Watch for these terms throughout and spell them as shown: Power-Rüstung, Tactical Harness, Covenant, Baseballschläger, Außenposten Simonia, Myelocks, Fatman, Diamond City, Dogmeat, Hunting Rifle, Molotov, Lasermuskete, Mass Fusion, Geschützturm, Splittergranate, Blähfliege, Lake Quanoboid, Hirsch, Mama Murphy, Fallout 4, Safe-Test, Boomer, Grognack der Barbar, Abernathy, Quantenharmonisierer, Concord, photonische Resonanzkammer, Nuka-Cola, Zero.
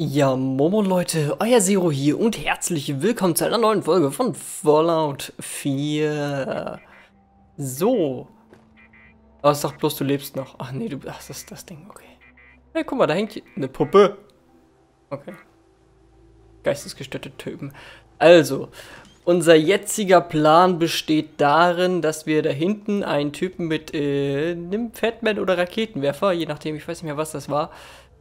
Ja, Momo Leute, euer Zero hier und herzlich willkommen zu einer neuen Folge von Fallout 4. So. Aber sag bloß, du lebst noch. Ach nee, du... Ach, das ist das Ding, okay. Hey, guck mal, da hängt eine Puppe. Okay. Geistesgestörte Typen. Also, unser jetziger Plan besteht darin, dass wir da hinten einen Typen mit einem Fatman oder Raketenwerfer, je nachdem, ich weiß nicht mehr, was das war,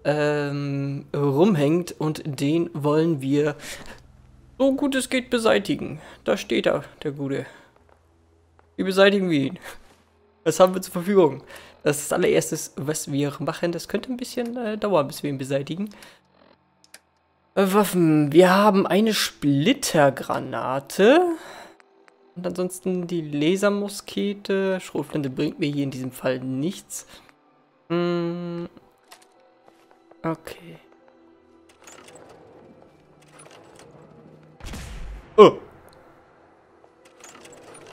rumhängt, und den wollen wir so gut es geht beseitigen. Da steht er, der Gute. Wie beseitigen wir ihn? Was haben wir zur Verfügung? Das ist das allererstes, was wir machen. Das könnte ein bisschen dauern, bis wir ihn beseitigen. Waffen. Wir haben eine Splittergranate. Und ansonsten die Lasermuskete. Schrotflinte bringt mir hier in diesem Fall nichts. Okay. Oh!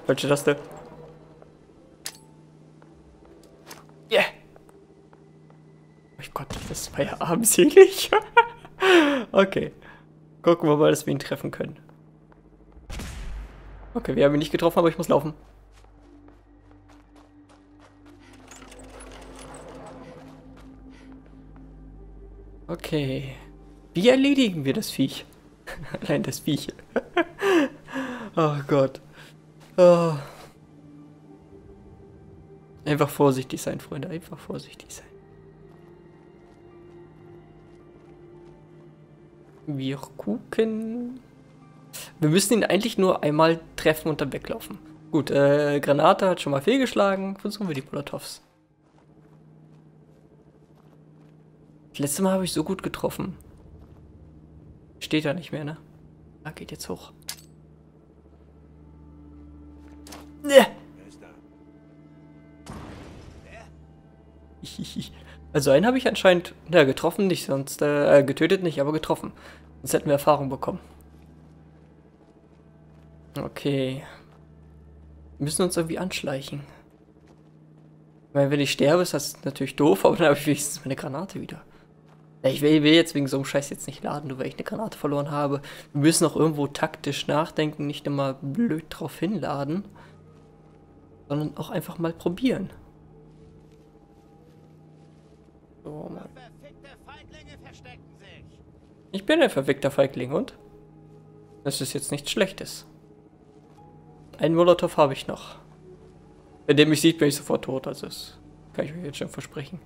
Falsche Taste. Yeah! Oh Gott, das war ja armselig. Okay. Gucken wir mal, dass wir ihn treffen können. Okay, wir haben ihn nicht getroffen, aber ich muss laufen. Okay. Wie erledigen wir das Viech? Allein das Viech. Oh Gott. Oh. Einfach vorsichtig sein, Freunde. Einfach vorsichtig sein. Wir gucken. Wir müssen ihn eigentlich nur einmal treffen und dann weglaufen. Gut, Granate hat schon mal fehlgeschlagen. Versuchen wir die Molotovs. Das letzte Mal habe ich so gut getroffen. Steht da nicht mehr, ne? Ah, geht jetzt hoch. Also einen habe ich anscheinend, na, getroffen nicht, sonst, getötet nicht, aber getroffen. Sonst hätten wir Erfahrung bekommen. Okay. Wir müssen uns irgendwie anschleichen. Ich meine, wenn ich sterbe, ist das natürlich doof, aber dann habe ich wenigstens meine Granate wieder. Ich will jetzt wegen so einem Scheiß jetzt nicht laden, nur weil ich eine Granate verloren habe. Wir müssen auch irgendwo taktisch nachdenken, nicht immer blöd drauf hinladen, sondern auch einfach mal probieren. So, Mann. Ich bin ein verfickter Feigling und das ist jetzt nichts Schlechtes. Einen Molotov habe ich noch. Wenn der mich sieht, bin ich sofort tot, also das kann ich mir jetzt schon versprechen.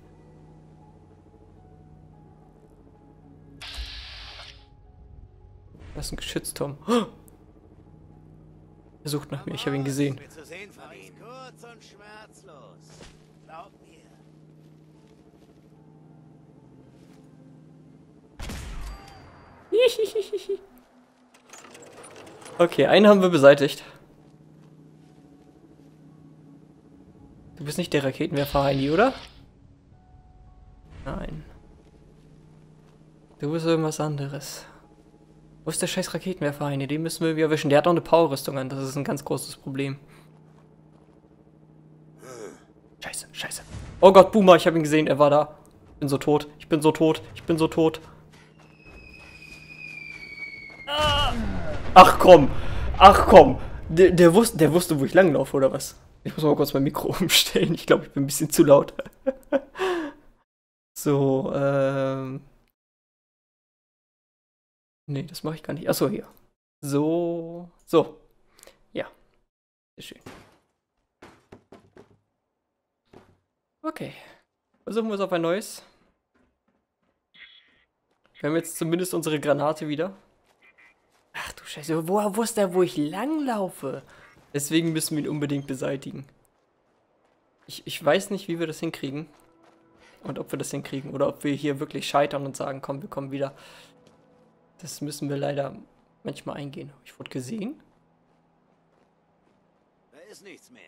Das ist ein Geschützturm. Oh! Er sucht nach mir, ich habe ihn gesehen. Okay, einen haben wir beseitigt. Du bist nicht der Raketenwerfer, Heini, oder? Nein. Du bist irgendwas anderes. Wo ist der scheiß Raketenwerfer, Heini? Den müssen wir erwischen. Der hat auch eine Power-Rüstung an. Das ist ein ganz großes Problem. Scheiße, scheiße. Oh Gott, Boomer, ich habe ihn gesehen. Er war da. Ich bin so tot. Ich bin so tot. Ich bin so tot. Ach komm. Ach komm. Der wusste, wo ich langlaufe, oder was? Ich muss mal kurz mein Mikro umstellen. Ich glaube, ich bin ein bisschen zu laut. So, nee, das mache ich gar nicht. Achso, hier. So. So. Ja. Sehr schön. Okay. Versuchen wir es auf ein neues. Wir haben jetzt zumindest unsere Granate wieder. Ach du Scheiße. Woher wusste er, wo ich langlaufe? Deswegen müssen wir ihn unbedingt beseitigen. Ich weiß nicht, wie wir das hinkriegen. Und ob wir das hinkriegen. Oder ob wir hier wirklich scheitern und sagen, komm, wir kommen wieder. Das müssen wir leider manchmal eingehen. Ich wurde gesehen. Da ist nichts mehr.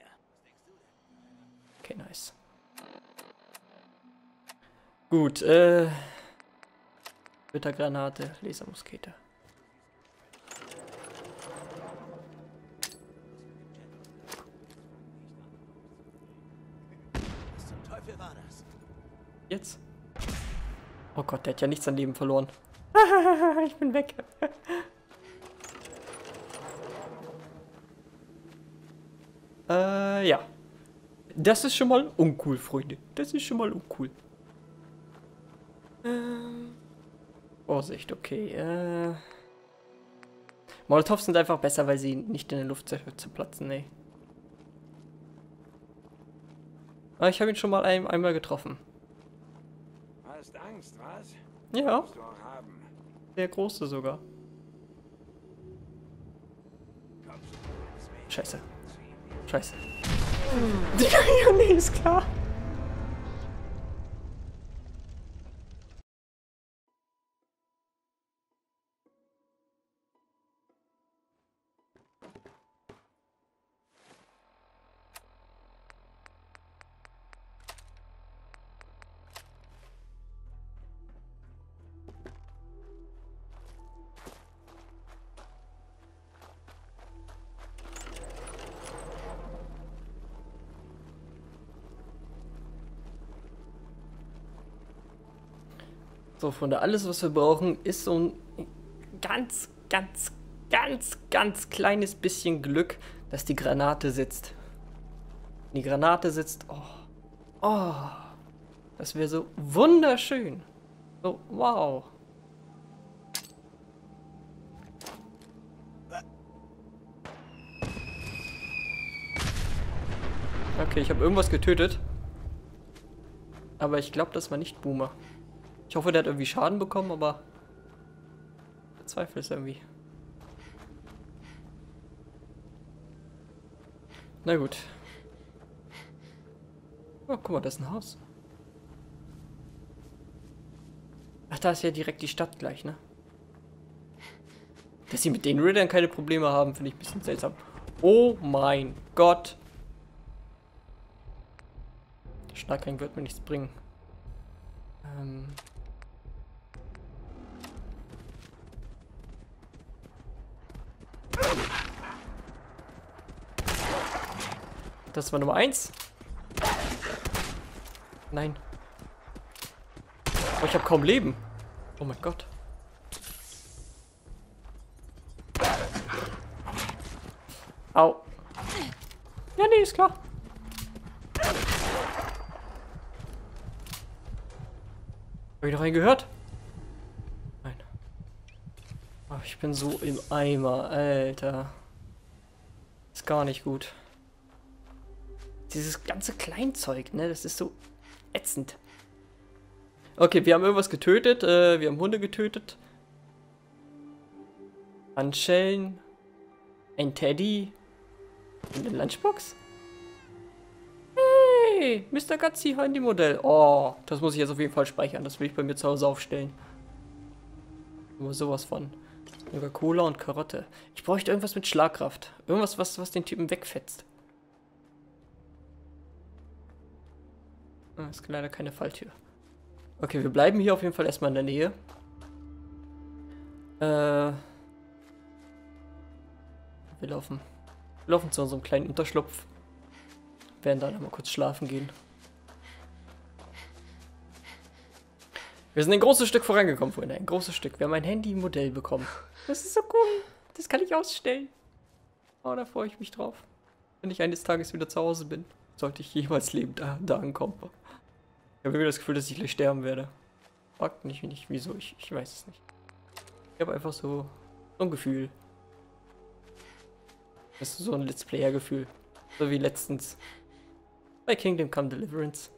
Okay, nice. Gut, Bittergranate, Lasermuskete. Jetzt? Oh Gott, der hat ja nichts an Leben verloren. Ich bin weg. Ja. Das ist schon mal uncool, Freunde. Das ist schon mal uncool. Vorsicht, okay. Molotovs sind einfach besser, weil sie nicht in der Luft zerplatzen, nee. Aber ich habe ihn schon mal einmal getroffen. Hast Angst, was? Ja. Der große sogar. Scheiße. Scheiße. Ja, nee, ist klar. So, Freunde, alles, was wir brauchen, ist so ein ganz kleines bisschen Glück, dass die Granate sitzt. Wenn die Granate sitzt, oh, oh, das wäre so wunderschön. So, wow. Okay, ich habe irgendwas getötet. Aber ich glaube, das war nicht Boomer. Ich hoffe, der hat irgendwie Schaden bekommen, aber ich zweifle es irgendwie. Na gut. Oh, guck mal, das ist ein Haus. Ach, da ist ja direkt die Stadt gleich, ne? Dass sie mit den Riddern keine Probleme haben, finde ich ein bisschen seltsam. Oh mein Gott. Der Schlagring wird mir nichts bringen. Das war Nummer 1. Nein. Oh, ich habe kaum Leben. Oh mein Gott. Au. Ja, nee, ist klar. Hab ich noch einen gehört? Nein. Oh, ich bin so im Eimer, Alter. Ist gar nicht gut. Dieses ganze Kleinzeug, ne? Das ist so ätzend. Okay, wir haben irgendwas getötet. Wir haben Hunde getötet. Handschellen. Ein Teddy. Und eine Lunchbox. Hey, Mr. Gatsi Handy-Modell. Oh, das muss ich jetzt auf jeden Fall speichern. Das will ich bei mir zu Hause aufstellen. Nur sowas von. Nuka-Cola und Karotte. Ich bräuchte irgendwas mit Schlagkraft. Irgendwas, was den Typen wegfetzt. Das ist leider keine Falltür. Okay, wir bleiben hier auf jeden Fall erstmal in der Nähe. Wir laufen zu unserem kleinen Unterschlupf. Wir werden da nochmal kurz schlafen gehen. Wir sind ein großes Stück vorangekommen, Freunde. Ein großes Stück. Wir haben ein Handy-Modell bekommen. Das ist so cool. Das kann ich ausstellen. Oh, da freue ich mich drauf. Wenn ich eines Tages wieder zu Hause bin. Sollte ich jemals lebend da ankommen. Ich habe immer das Gefühl, dass ich gleich sterben werde. Fragt mich nicht, wieso, ich weiß es nicht. Ich habe einfach so ein Gefühl. Das ist so ein Let's Player-Gefühl. So wie letztens bei Kingdom Come Deliverance.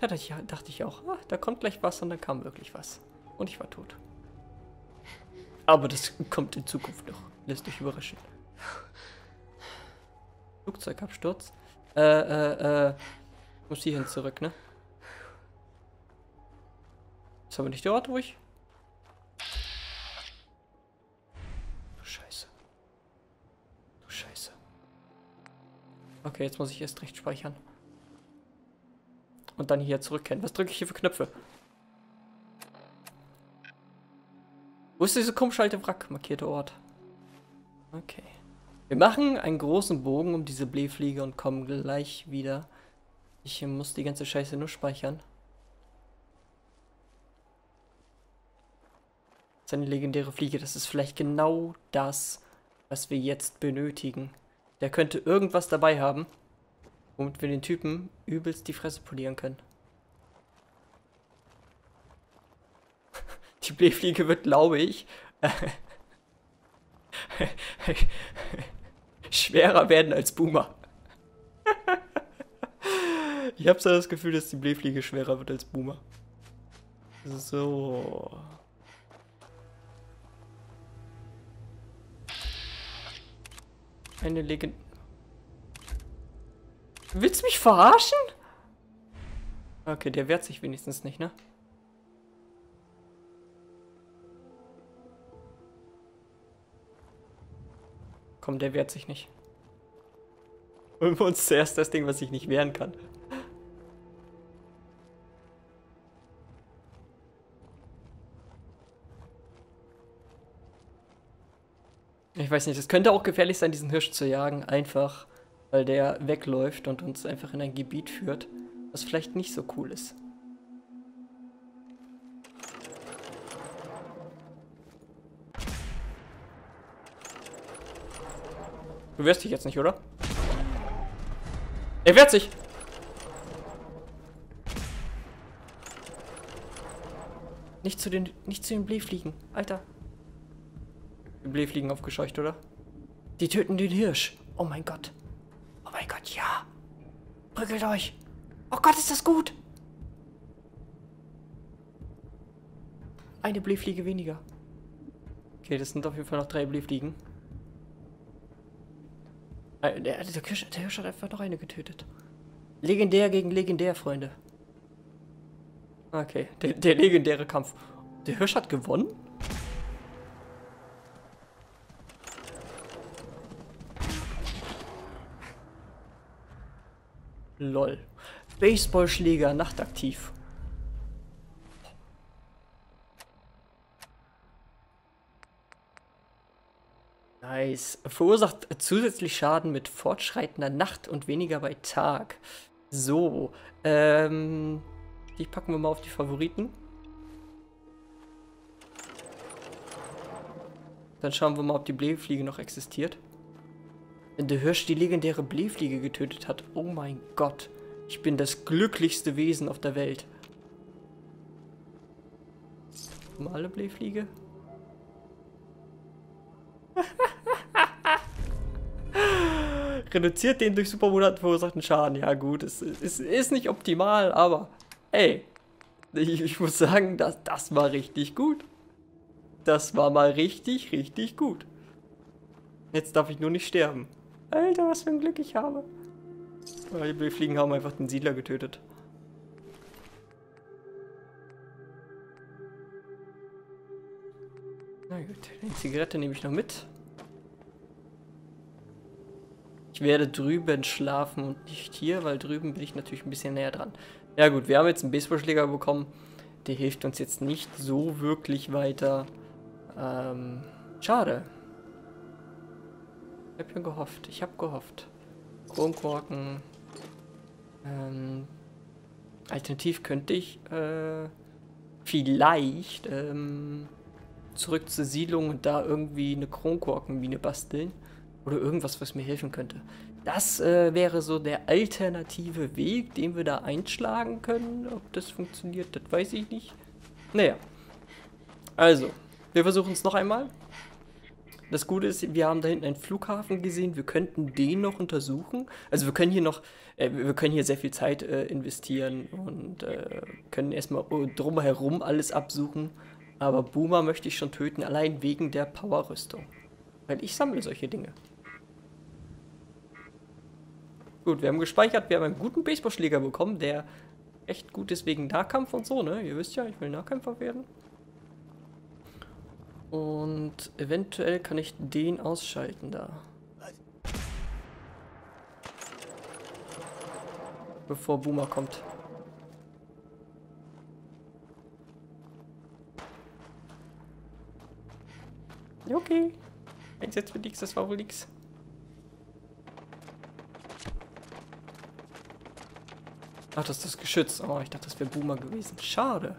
Da dachte ich auch, ah, da kommt gleich was und dann kam wirklich was. Und ich war tot. Aber das kommt in Zukunft noch. Lässt dich überraschen. Flugzeugabsturz. Ich muss hierhin zurück, ne? Ist aber nicht der Ort, wo ich... Du Scheiße. Du Scheiße. Okay, jetzt muss ich erst recht speichern. Und dann hier zurückkehren. Was drücke ich hier für Knöpfe? Wo ist diese komische alte Wrack markierte Ort? Okay. Wir machen einen großen Bogen um diese Blähfliege und kommen gleich wieder. Ich muss die ganze Scheiße nur speichern. Seine legendäre Fliege. Das ist vielleicht genau das, was wir jetzt benötigen. Der könnte irgendwas dabei haben, womit wir den Typen übelst die Fresse polieren können. Die Blähfliege wird, glaube ich, schwerer werden als Boomer. Ich habe so das Gefühl, dass die Blähfliege schwerer wird als Boomer. So. Eine Legende. Willst du mich verarschen? Okay, der wehrt sich wenigstens nicht, ne? Komm, der wehrt sich nicht. Holen wir uns zuerst das Ding, was ich nicht wehren kann. Ich weiß nicht, es könnte auch gefährlich sein, diesen Hirsch zu jagen, einfach weil der wegläuft und uns einfach in ein Gebiet führt, was vielleicht nicht so cool ist. Du wehrst dich jetzt nicht, oder? Er wehrt sich! Nicht zu den Blähfliegen, Alter. Die Blähfliegen aufgescheucht, oder? Die töten den Hirsch. Oh mein Gott. Oh mein Gott, ja. Prügelt euch. Oh Gott, ist das gut. Eine Blähfliege weniger. Okay, das sind auf jeden Fall noch 3 Blähfliegen. Der Hirsch hat einfach noch eine getötet. Legendär gegen legendär, Freunde. Okay, der legendäre Kampf. Der Hirsch hat gewonnen? Lol. Baseballschläger, nachtaktiv. Nice. Verursacht zusätzlich Schaden mit fortschreitender Nacht und weniger bei Tag. So. Die packen wir mal auf die Favoriten. Dann schauen wir mal, ob die Blähfliege noch existiert. Wenn der Hirsch die legendäre Blähfliege getötet hat. Oh mein Gott. Ich bin das glücklichste Wesen auf der Welt. Normale Blähfliege? Reduziert den durch Supermutanten verursachten Schaden. Ja gut, es ist nicht optimal, aber ey. Ich muss sagen, das war richtig gut. Das war mal richtig, richtig gut. Jetzt darf ich nur nicht sterben. Alter, was für ein Glück ich habe. Aber die Blähfliegen haben einfach den Siedler getötet. Na gut, die Zigarette nehme ich noch mit. Ich werde drüben schlafen und nicht hier, weil drüben bin ich natürlich ein bisschen näher dran. Ja gut, wir haben jetzt einen Baseballschläger bekommen. Der hilft uns jetzt nicht so wirklich weiter. Schade. Ich habe ja gehofft. Ich habe gehofft. Kronkorken. Alternativ könnte ich vielleicht zurück zur Siedlung und da irgendwie eine Kronkorkenmine basteln. Oder irgendwas, was mir helfen könnte. Das wäre so der alternative Weg, den wir da einschlagen können. Ob das funktioniert, das weiß ich nicht. Naja. Also, wir versuchen es noch einmal. Das Gute ist, wir haben da hinten einen Flughafen gesehen. Wir könnten den noch untersuchen. Also wir können hier noch, sehr viel Zeit investieren und können erstmal drumherum alles absuchen. Aber Boomer möchte ich schon töten, allein wegen der Power-Rüstung. Weil ich sammle solche Dinge. Gut, wir haben gespeichert, wir haben einen guten Baseballschläger bekommen, der echt gut ist wegen Nahkampf und so, ne? Ihr wisst ja, ich will Nahkämpfer werden. Und eventuell kann ich den ausschalten da. Bevor Boomer kommt. Okay. Jetzt für nix, das war wohl nix. Ach, das ist das Geschütz. Oh, ich dachte, das wäre Boomer gewesen. Schade.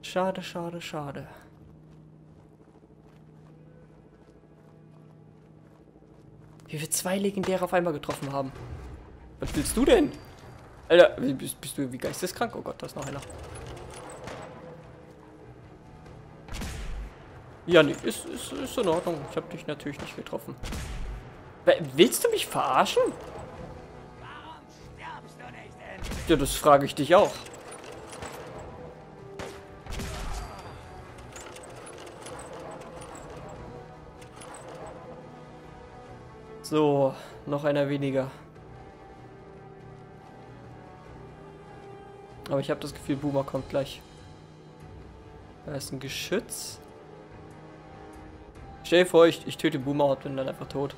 Schade, schade, schade. Wie wir zwei Legendäre auf einmal getroffen haben. Was willst du denn? Alter, bist du irgendwie geisteskrank? Oh Gott, da ist noch einer. Ja, nee, ist in Ordnung. Ich hab dich natürlich nicht getroffen. Willst du mich verarschen? Warum stirbst du nicht endlich? Ja, das frage ich dich auch. So, noch einer weniger. Aber ich habe das Gefühl, Boomer kommt gleich. Da ist ein Geschütz. Stell dir vor, ich töte Boomer und bin dann einfach tot.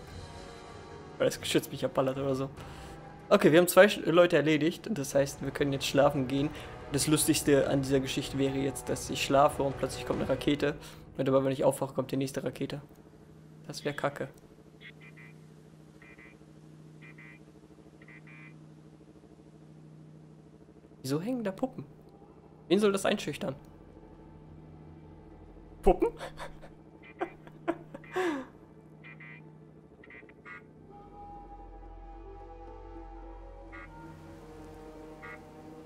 Weil das Geschütz mich abballert oder so. Okay, wir haben zwei Leute erledigt. Das heißt, wir können jetzt schlafen gehen. Das Lustigste an dieser Geschichte wäre jetzt, dass ich schlafe und plötzlich kommt eine Rakete. Und aber wenn ich aufwache, kommt die nächste Rakete. Das wäre kacke. Wieso hängen da Puppen? Wen soll das einschüchtern? Puppen?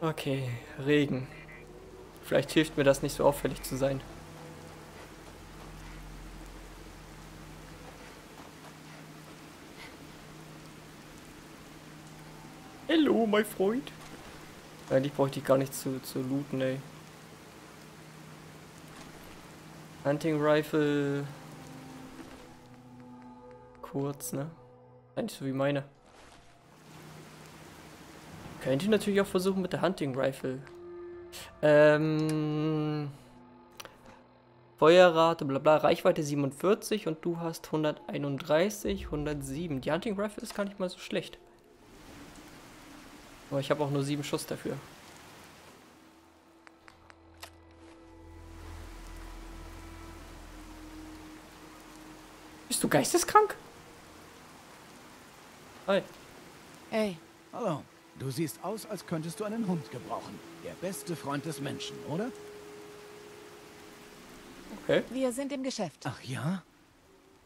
Okay, Regen. Vielleicht hilft mir das nicht so auffällig zu sein. Hallo, mein Freund. Eigentlich brauche ich die gar nicht zu looten, ey. Hunting Rifle. Kurz, ne? Eigentlich so wie meine. Könnte ich natürlich auch versuchen mit der Hunting Rifle. Feuerrate, bla bla, Reichweite 47 und du hast 131, 107. Die Hunting Rifle ist gar nicht mal so schlecht. Aber ich habe auch nur 7 Schuss dafür. Bist du geisteskrank? Hi. Hey. Hallo. Du siehst aus, als könntest du einen Hund gebrauchen. Der beste Freund des Menschen, oder? Okay. Wir sind im Geschäft. Ach ja?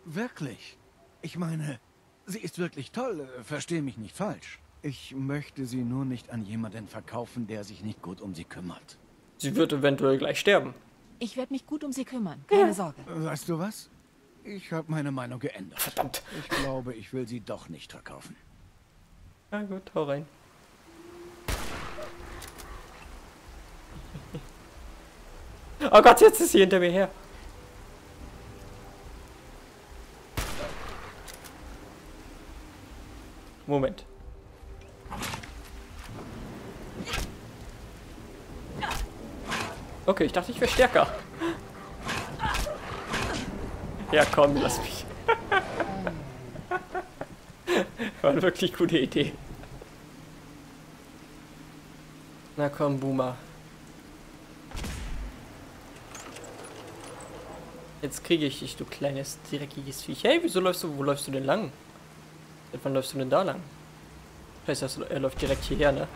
Wirklich? Ich meine, sie ist wirklich toll. Versteh mich nicht falsch. Ich möchte sie nur nicht an jemanden verkaufen, der sich nicht gut um sie kümmert. Sie wird eventuell gleich sterben. Ich werde mich gut um sie kümmern. Keine Sorge. Weißt du was? Ich habe meine Meinung geändert. Verdammt. Ich glaube, ich will sie doch nicht verkaufen. Na gut, hau rein. Oh Gott, jetzt ist sie hinter mir her. Moment. Okay, ich dachte, ich wäre stärker. Ja, komm, lass mich. War eine wirklich gute Idee. Na komm, Boomer. Jetzt kriege ich dich, du kleines, dreckiges Viech. Hey, wieso läufst du, wo läufst du denn lang? Seit wann läufst du denn da lang? Scheiße, das, er läuft direkt hierher, ne?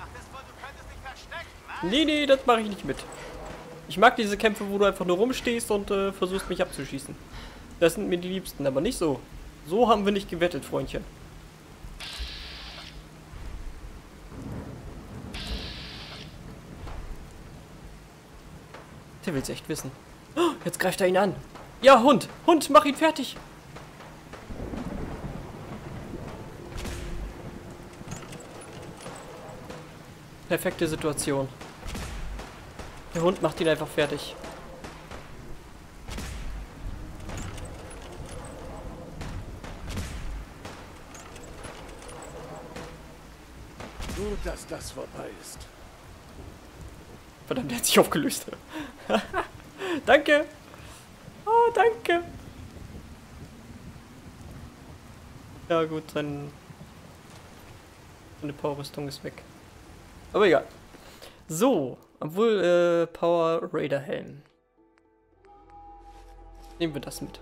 Nee, nee, das mache ich nicht mit. Ich mag diese Kämpfe, wo du einfach nur rumstehst und versuchst, mich abzuschießen. Das sind mir die Liebsten, aber nicht so. So haben wir nicht gewettet, Freundchen. Der will's echt wissen. Oh, jetzt greift er ihn an. Ja, Hund! Hund, mach ihn fertig! Perfekte Situation. Der Hund macht ihn einfach fertig. Gut, dass das vorbei ist. Verdammt, der hat sich aufgelöst. Danke. Oh, danke. Ja gut, seine Power-Rüstung ist weg. Aber egal. So, obwohl Power Raider Helm. Nehmen wir das mit.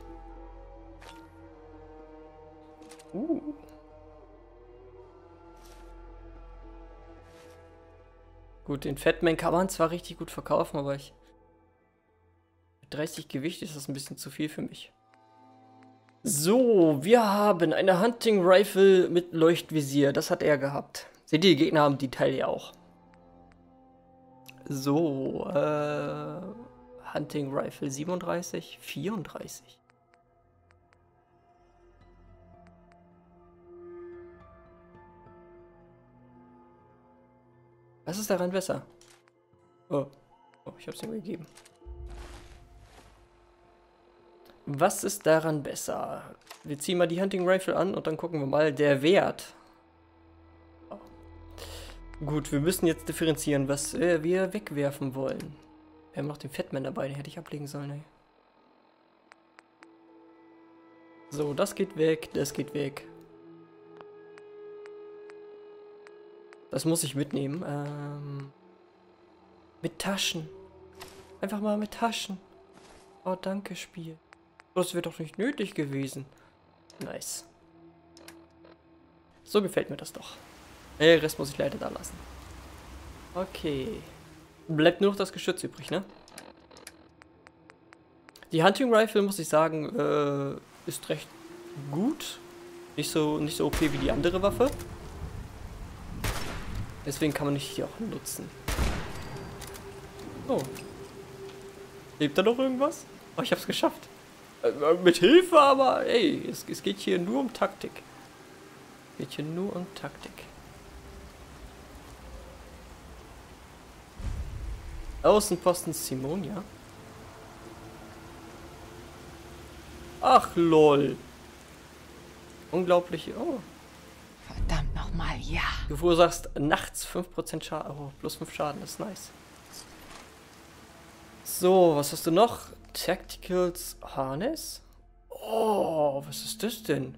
Gut, den Fatman kann man zwar richtig gut verkaufen, aber ich... Mit 30 Gewicht ist das ein bisschen zu viel für mich. So, wir haben eine Hunting Rifle mit Leuchtvisier. Das hat er gehabt. Seht ihr, die Gegner haben die Teile ja auch. So, Hunting Rifle 37, 34. Was ist daran besser? Oh, oh, ich hab's ihm gegeben. Was ist daran besser? Wir ziehen mal die Hunting Rifle an und dann gucken wir mal der Wert. Gut, wir müssen jetzt differenzieren, was wir wegwerfen wollen. Wir haben noch den Fatman dabei, den hätte ich ablegen sollen. Ey. So, das geht weg, das geht weg. Das muss ich mitnehmen. Mit Taschen. Einfach mal mit Taschen. Oh, danke, Spiel. Das wäre doch nicht nötig gewesen. Nice. So gefällt mir das doch. Den Rest muss ich leider da lassen. Okay. Bleibt nur noch das Geschütz übrig, ne? Die Hunting Rifle, muss ich sagen, ist recht gut. Nicht so OP wie die andere Waffe. Deswegen kann man die auch nutzen. Oh. Lebt da noch irgendwas? Oh, ich hab's geschafft. Mit Hilfe, aber ey, es geht hier nur um Taktik. Es geht hier nur um Taktik. Außenposten Simonia. Ach lol. Unglaublich. Oh. Verdammt nochmal, ja. Du verursachst nachts 5% Schaden. Oh, plus 5 Schaden, das ist nice. So, was hast du noch? Tactical Harness? Oh, was ist das denn?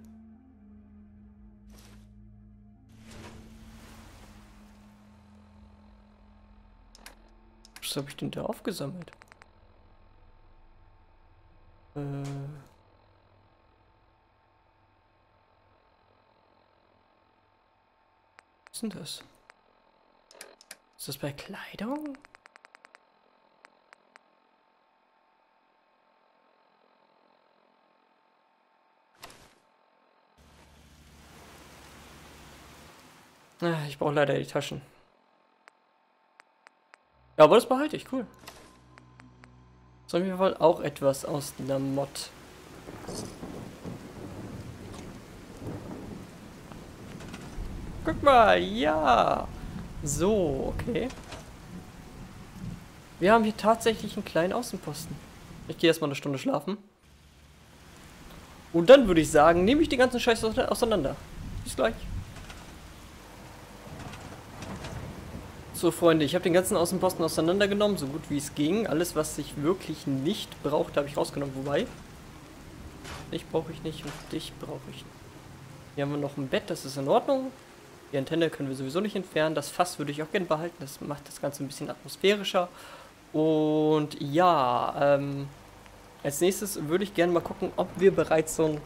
Was habe ich denn da aufgesammelt? Was ist denn das? Ist das bei Kleidung? Ich brauche leider die Taschen. Ja, aber das behalte ich, cool. So, auf jeden Fall auch etwas aus der Mod. Guck mal, ja! So, okay. Wir haben hier tatsächlich einen kleinen Außenposten. Ich gehe erstmal eine Stunde schlafen. Und dann würde ich sagen, nehme ich die ganzen Scheiße auseinander. Bis gleich. So, Freunde, ich habe den ganzen Außenposten auseinandergenommen, so gut wie es ging. Alles, was ich wirklich nicht brauchte, habe ich rausgenommen. Wobei, dich brauche ich nicht und dich brauche ich nicht. Hier haben wir noch ein Bett, das ist in Ordnung. Die Antenne können wir sowieso nicht entfernen. Das Fass würde ich auch gerne behalten, das macht das Ganze ein bisschen atmosphärischer. Und ja, als nächstes würde ich gerne mal gucken, ob wir bereits so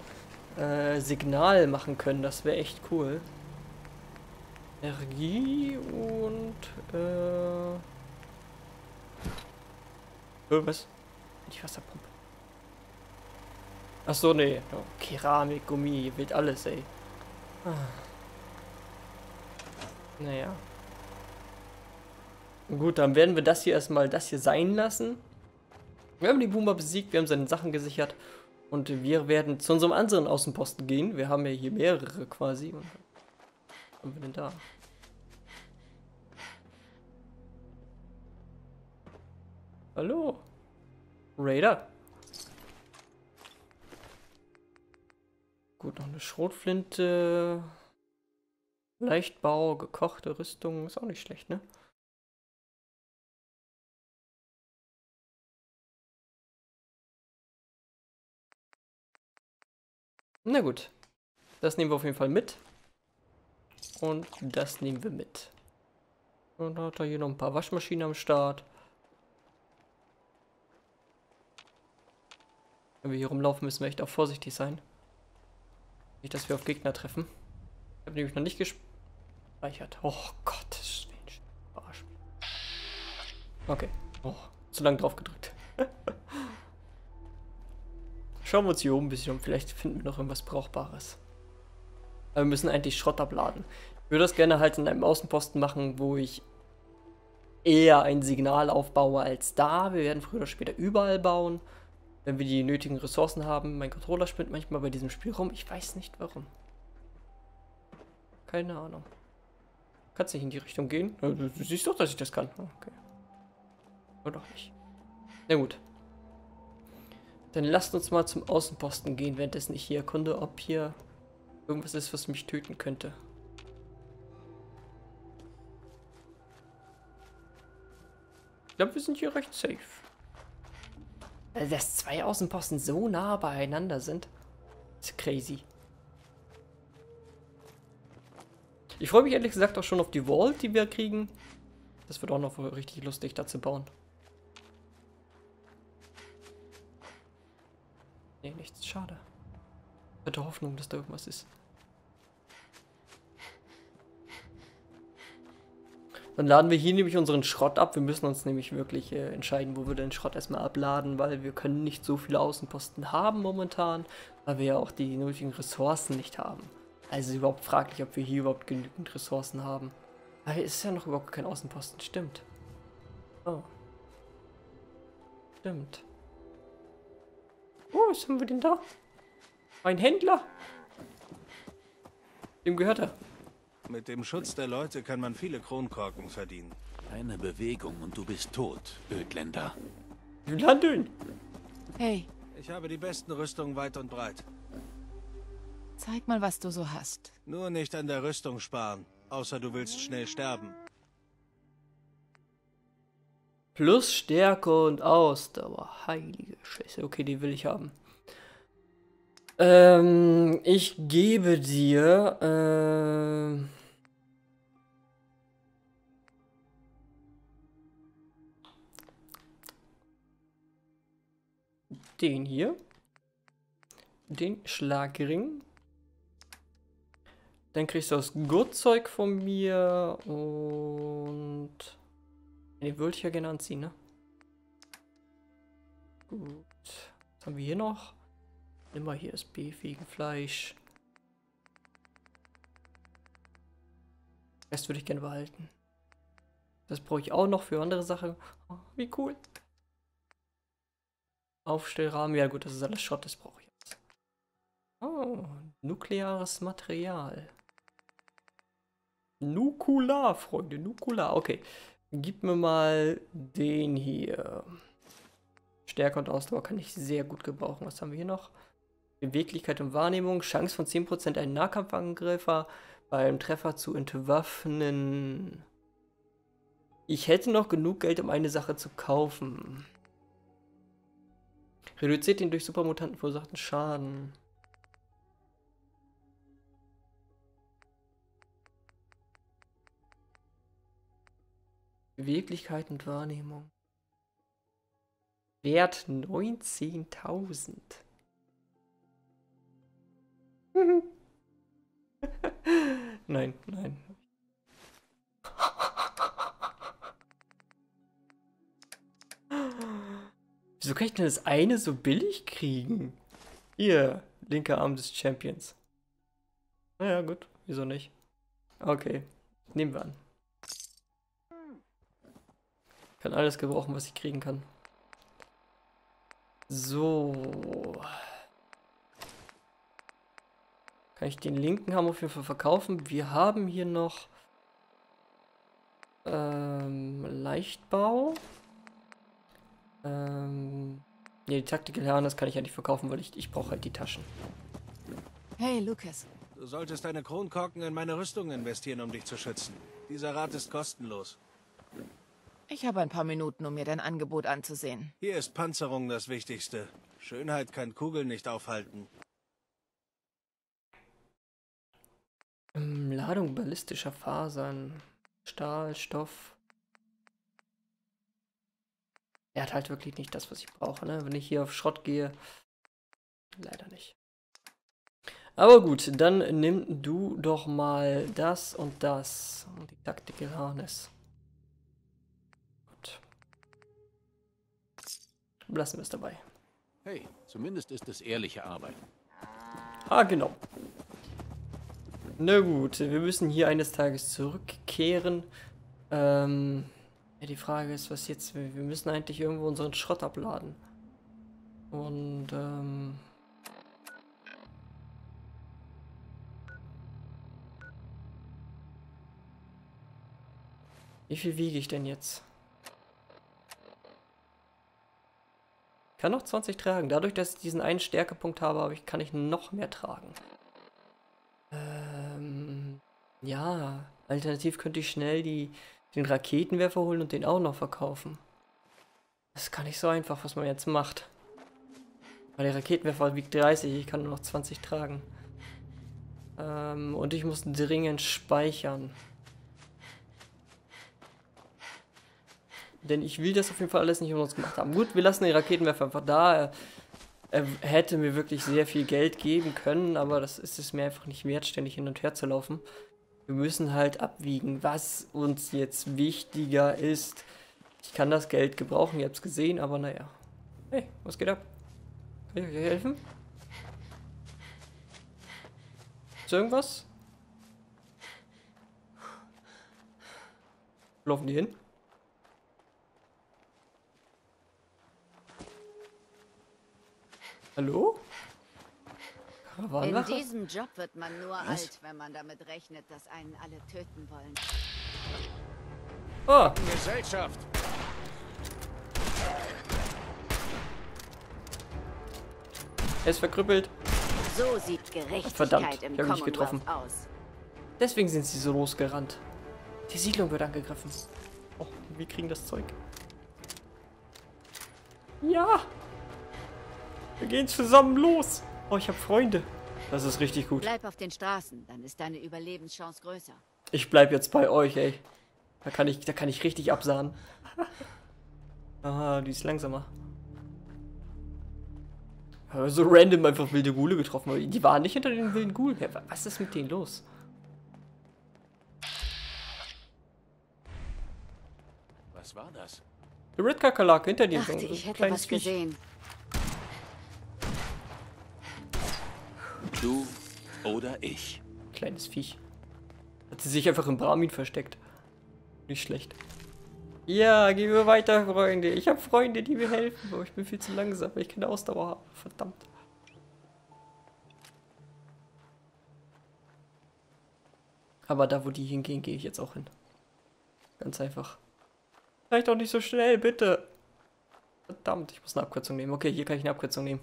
ein Signal machen können. Das wäre echt cool. Energie und was? Die Wasserpumpe. Ach so, nee. Oh, Keramik, Gummi, wird alles, ey. Ah. Naja. Gut, dann werden wir das hier erstmal sein lassen. Wir haben die Boomer besiegt, wir haben seine Sachen gesichert. Und wir werden zu unserem anderen Außenposten gehen. Wir haben ja hier mehrere quasi. Was haben wir denn da? Hallo? Raider? Gut, noch eine Schrotflinte. Leichtbau, gekochte Rüstung. Ist auch nicht schlecht, ne? Na gut. Das nehmen wir auf jeden Fall mit. Und das nehmen wir mit. Und dann hat er hier noch ein paar Waschmaschinen am Start. Wenn wir hier rumlaufen, müssen wir echt auch vorsichtig sein. Nicht, dass wir auf Gegner treffen. Ich habe nämlich noch nicht gespeichert. Oh Gott, das ist ein Arsch. Okay. Oh, zu lang drauf gedrückt. Schauen wir uns hier oben ein bisschen um. Vielleicht finden wir noch irgendwas Brauchbares. Aber wir müssen eigentlich Schrott abladen. Ich würde das gerne halt in einem Außenposten machen, wo ich eher ein Signal aufbaue als da. Wir werden früher oder später überall bauen, wenn wir die nötigen Ressourcen haben. Mein Controller spinnt manchmal bei diesem Spiel rum. Ich weiß nicht warum. Keine Ahnung. Kannst nicht in die Richtung gehen? Du siehst doch, dass ich das kann. Okay. Oder auch nicht. Na gut. Dann lasst uns mal zum Außenposten gehen, währenddessen ich hier erkunde, ob hier irgendwas ist, was mich töten könnte. Ich glaube, wir sind hier recht safe. Also, dass zwei Außenposten so nah beieinander sind, ist crazy. Ich freue mich ehrlich gesagt auch schon auf die Vault, die wir kriegen. Das wird auch noch richtig lustig, da zu bauen. Nee, nichts. Schade. Ich hatte Hoffnung, dass da irgendwas ist. Dann laden wir hier nämlich unseren Schrott ab. Wir müssen uns nämlich wirklich entscheiden, wo wir den Schrott erstmal abladen, weil wir können nicht so viele Außenposten haben momentan, weil wir ja auch die nötigen Ressourcen nicht haben. Also überhaupt fraglich, ob wir hier überhaupt genügend Ressourcen haben. Aber hier ist ja noch überhaupt kein Außenposten, stimmt. Oh. Stimmt. Oh, was haben wir denn da? Ein Händler. Dem gehört er. Mit dem Schutz der Leute kann man viele Kronkorken verdienen. Eine Bewegung und du bist tot, Ödländer. Landeln! Hey. Ich habe die besten Rüstungen weit und breit. Zeig mal, was du so hast. Nur nicht an der Rüstung sparen, außer du willst schnell sterben. Plus Stärke und Ausdauer. Heilige Scheiße. Okay, die will ich haben. Ich gebe dir, den hier, den Schlagring, dann kriegst du das Gurtzeug von mir und den würde ich ja gerne anziehen, ne? Gut, was haben wir hier noch? Immer hier das B-Fiegenfleisch. Das würde ich gerne behalten. Das brauche ich auch noch für andere Sachen. Oh, wie cool. Aufstellrahmen. Ja gut, das ist alles Schrott, das brauche ich jetzt. Oh, nukleares Material. Nukular, Freunde, Nukular. Okay, gib mir mal den hier. Stärke und Ausdauer kann ich sehr gut gebrauchen. Was haben wir hier noch? Beweglichkeit und Wahrnehmung, Chance von 10% einen Nahkampfangreifer beim Treffer zu entwaffnen. Ich hätte noch genug Geld, um eine Sache zu kaufen. Reduziert den durch Supermutanten verursachten Schaden. Beweglichkeit und Wahrnehmung. Wert 19.000. Nein, nein. Wieso kann ich denn das eine so billig kriegen? Hier, linker Arm des Champions. Naja, gut, wieso nicht? Okay, nehmen wir an. Ich kann alles gebrauchen, was ich kriegen kann. So. Kann ich den linken Hammer auf jeden Fall verkaufen. Wir haben hier noch Leichtbau. Ne, die Tactical Harness kann ich ja nicht verkaufen, weil ich brauche halt die Taschen. Hey, Lucas. Du solltest deine Kronkorken in meine Rüstung investieren, um dich zu schützen. Dieser Rat ist kostenlos. Ich habe ein paar Minuten, um mir dein Angebot anzusehen. Hier ist Panzerung das Wichtigste. Schönheit kann Kugeln nicht aufhalten. Ladung ballistischer Fasern. Stahl, Stoff. Er hat halt wirklich nicht das, was ich brauche, ne? Wenn ich hier auf Schrott gehe. Leider nicht. Aber gut, dann nimm du doch mal das und das. Und die Tactical Harness. Lassen wir es dabei. Hey, zumindest ist es ehrliche Arbeit. Ah, genau. Na gut, wir müssen hier eines Tages zurückkehren. Ja, die Frage ist, was jetzt? Wir müssen eigentlich irgendwo unseren Schrott abladen. Und, wie viel wiege ich denn jetzt? Ich kann noch 20 tragen. Dadurch, dass ich diesen einen Stärkepunkt habe, kann ich noch mehr tragen. Ja, alternativ könnte ich schnell den Raketenwerfer holen und den auch noch verkaufen. Das ist gar nicht so einfach, was man jetzt macht. Weil der Raketenwerfer wiegt 30, ich kann nur noch 20 tragen. Und ich muss dringend speichern. Denn ich will das auf jeden Fall alles nicht umsonst gemacht haben. Gut, wir lassen den Raketenwerfer einfach da. Er hätte mir wirklich sehr viel Geld geben können, aber das ist es mir einfach nicht wert, ständig hin und her zu laufen. Wir müssen halt abwiegen, was uns jetzt wichtiger ist. Ich kann das Geld gebrauchen, ihr habt es gesehen, aber naja. Hey, was geht ab? Kann ich euch helfen? Ist irgendwas? Wo laufen die hin? Hallo? In diesem Job wird man nur alt, wenn man damit rechnet, dass einen alle töten wollen. Oh! Gesellschaft! Er ist verkrüppelt. So sieht Gerechtigkeit verdammt, ich habe mich getroffen. Aus. Deswegen sind sie so losgerannt. Die Siedlung wird angegriffen. Oh, wir kriegen das Zeug. Ja! Wir gehen zusammen los. Oh, ich habe Freunde. Das ist richtig gut. Bleib auf den Straßen, dann ist deine Überlebenschance größer. Ich bleib jetzt bei euch, ey. Da kann ich richtig absahen. Aha, die ist langsamer. So random einfach wilde Ghule getroffen. Aber die waren nicht hinter den wilden Ghulen. Was ist mit denen los? Was war das? Der Red Kakerlake hinter dir. Dachte, ich hätte was gesehen. Du oder ich. Kleines Viech. Hat sie sich einfach im Brahmin versteckt. Nicht schlecht. Ja, gehen wir weiter, Freunde. Ich habe Freunde, die mir helfen. Aber ich bin viel zu langsam, weil ich keine Ausdauer habe. Verdammt. Aber da, wo die hingehen, gehe ich jetzt auch hin. Ganz einfach. Vielleicht auch nicht so schnell, bitte. Verdammt, ich muss eine Abkürzung nehmen. Okay, hier kann ich eine Abkürzung nehmen.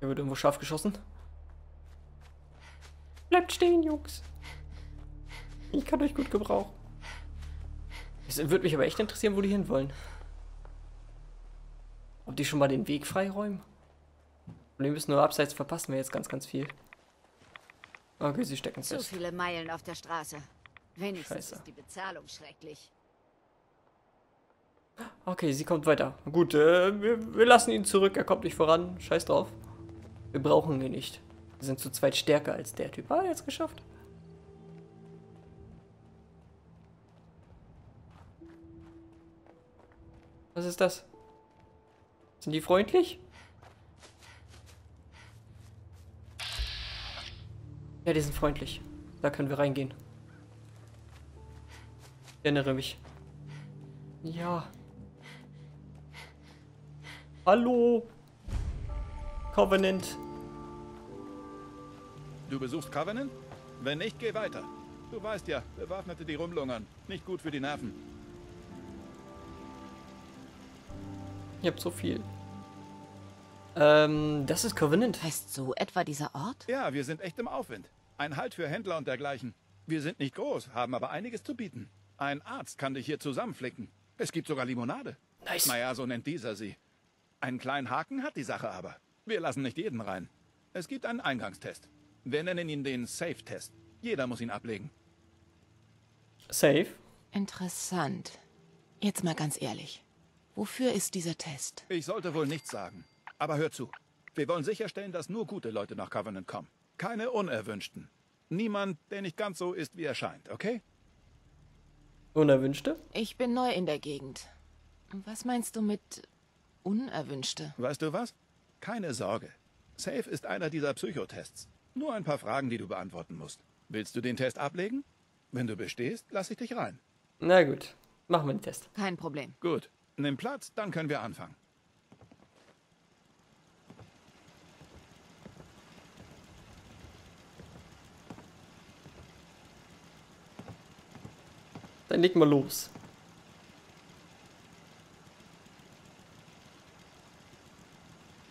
Hier wird irgendwo scharf geschossen. Bleibt stehen, Jungs. Ich kann euch gut gebrauchen. Es würde mich aber echt interessieren, wo die hinwollen. Ob die schon mal den Weg freiräumen? Das Problem ist nur, abseits verpassen wir jetzt ganz viel. Okay, sie stecken fest. So viele Meilen auf der Straße. Wenigstens ist die Bezahlung schrecklich. Okay, sie kommt weiter. Gut, wir lassen ihn zurück. Er kommt nicht voran. Scheiß drauf. Wir brauchen ihn nicht. Wir sind zu zweit stärker als der Typ. Ah, er hat's geschafft. Was ist das? Sind die freundlich? Ja, die sind freundlich. Da können wir reingehen. Ich erinnere mich. Ja. Hallo. Covenant. Du besuchst Covenant? Wenn nicht, geh weiter. Du weißt ja, Bewaffnete, die rumlungern. Nicht gut für die Nerven. Ich hab so viel. Das ist Covenant. Heißt so etwa dieser Ort? Ja, wir sind echt im Aufwind. Ein Halt für Händler und dergleichen. Wir sind nicht groß, haben aber einiges zu bieten. Ein Arzt kann dich hier zusammenflicken. Es gibt sogar Limonade. Nice. Naja, so nennt dieser sie. Einen kleinen Haken hat die Sache aber. Wir lassen nicht jeden rein. Es gibt einen Eingangstest. Wir nennen ihn den Safe-Test. Jeder muss ihn ablegen. Safe? Interessant. Jetzt mal ganz ehrlich. Wofür ist dieser Test? Ich sollte wohl nichts sagen. Aber hör zu. Wir wollen sicherstellen, dass nur gute Leute nach Covenant kommen. Keine Unerwünschten. Niemand, der nicht ganz so ist, wie er scheint, okay? Unerwünschte? Ich bin neu in der Gegend. Was meinst du mit Unerwünschte. Weißt du was? Keine Sorge. Safe ist einer dieser Psychotests. Nur ein paar Fragen, die du beantworten musst. Willst du den Test ablegen? Wenn du bestehst, lass ich dich rein. Na gut, machen wir den Test. Kein Problem. Gut, nimm Platz, dann können wir anfangen. Dann legen wir los.